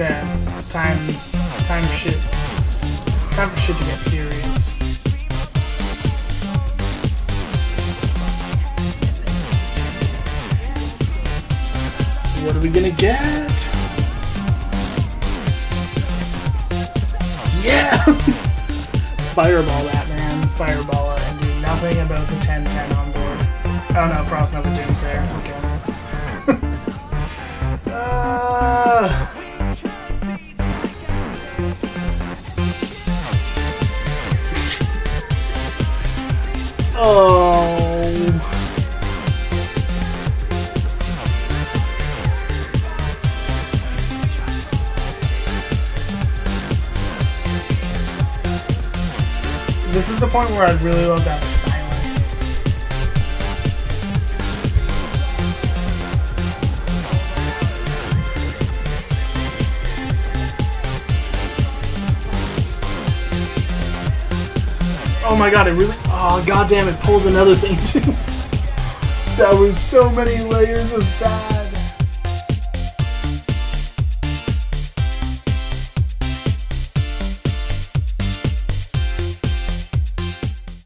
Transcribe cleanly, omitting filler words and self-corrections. Okay, it's time. It's time for shit. It's time for shit to get serious. What are we gonna get? Yeah! Fireball that, man. Fireball it and do nothing about the 10-10 on board. Oh no, Frost Nova Doomsayer. Okay. Oh. This is the point where I'd really love to have a silence. Oh my god, it really. Oh god damn, it pulls another thing too. That was so many layers of that.